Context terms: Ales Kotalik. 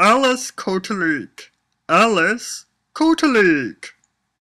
Ales Kotalik. Ales Kotalik.